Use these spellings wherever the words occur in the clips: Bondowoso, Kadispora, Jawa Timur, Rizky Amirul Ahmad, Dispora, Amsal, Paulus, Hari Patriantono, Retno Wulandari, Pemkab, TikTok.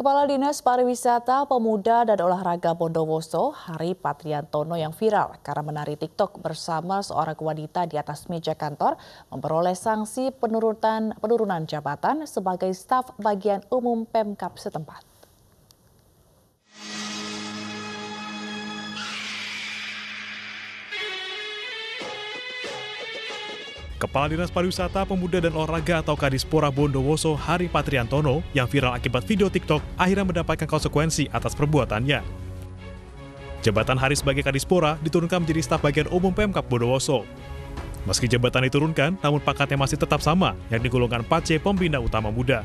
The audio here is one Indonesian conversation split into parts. Kepala Dinas Pariwisata, Pemuda dan Olahraga Bondowoso, Hari Patriantono yang viral karena menari TikTok bersama seorang wanita di atas meja kantor memperoleh sanksi penurunan jabatan sebagai staf bagian umum Pemkab setempat. Kepala Dinas Pariwisata, Pemuda dan Olahraga atau Kadispora Bondowoso, Hari Patriantono, yang viral akibat video TikTok, akhirnya mendapatkan konsekuensi atas perbuatannya. Jabatan Hari sebagai Kadispora diturunkan menjadi staf bagian umum Pemkab Bondowoso. Meski jabatan diturunkan, namun pangkatnya masih tetap sama, yang digolongkan 4C Pembina Utama Muda.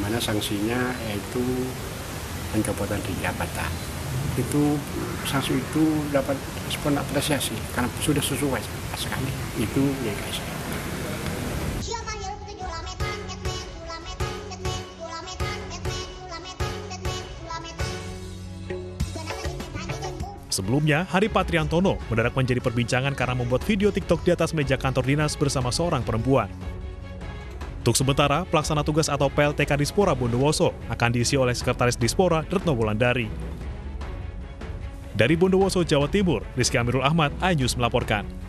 Mana sanksinya yaitu pencopotan dari jabatan. Itu sanksi itu dapat respon apresiasi karena sudah sesuai sekali itu ya guys. Sebelumnya, Hari Patriantono mendadak menjadi perbincangan karena membuat video TikTok di atas meja kantor dinas bersama seorang perempuan. Untuk sementara, pelaksana tugas atau PLTK Dispora Bondowoso akan diisi oleh Sekretaris Dispora Retno Wulandari. Dari Bondowoso, Jawa Timur, Rizky Amirul Ahmad, iNews melaporkan.